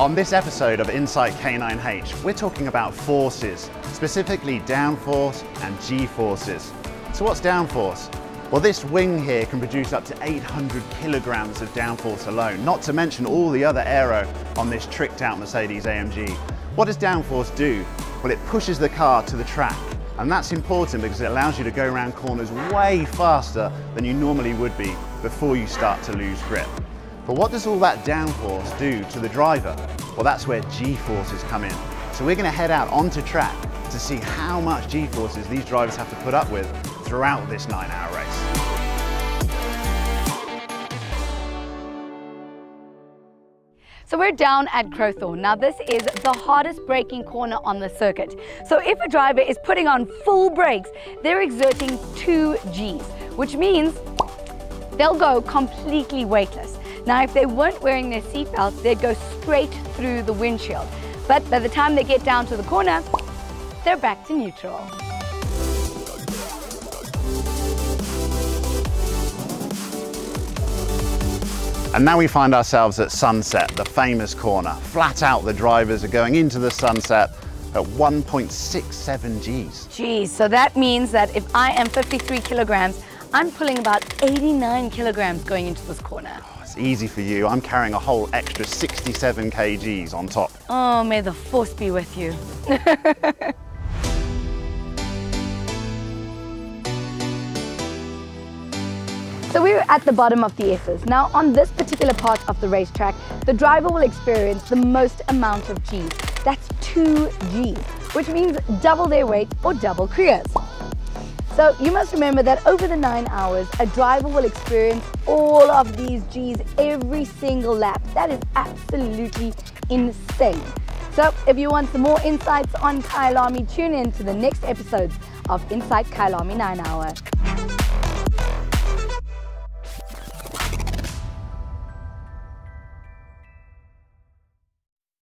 On this episode of Insight K9H, we're talking about forces, specifically downforce and G-forces. So what's downforce? Well, this wing here can produce up to 800 kilograms of downforce alone, not to mention all the other aero on this tricked out Mercedes-AMG. What does downforce do? Well, it pushes the car to the track, and that's important because it allows you to go around corners way faster than you normally would be before you start to lose grip. But what does all that downforce do to the driver? Well, that's where G-forces come in. So we're going to head out onto track to see how much G-forces these drivers have to put up with throughout this 9-hour race. So we're down at Crowthorne. Now this is the hardest braking corner on the circuit. So if a driver is putting on full brakes, they're exerting 2 Gs, which means they'll go completely weightless. Now, if they weren't wearing their seatbelts, they'd go straight through the windshield. But by the time they get down to the corner, they're back to neutral. And now we find ourselves at Sunset, the famous corner. Flat out, the drivers are going into the sunset at 1.67 Gs. Geez, so that means that if I am 53 kilograms, I'm pulling about 89 kilograms going into this corner. Oh, it's easy for you. I'm carrying a whole extra 67 kgs on top. Oh, may the force be with you. So we're at the bottom of the S's. Now, on this particular part of the racetrack, the driver will experience the most amount of Gs. That's 2 Gs, which means double their weight or double Kriya's. So you must remember that over the 9 hours, a driver will experience all of these Gs every single lap. That is absolutely insane. So if you want some more insights on Kyalami, tune in to the next episodes of Insight Kyalami 9 Hour.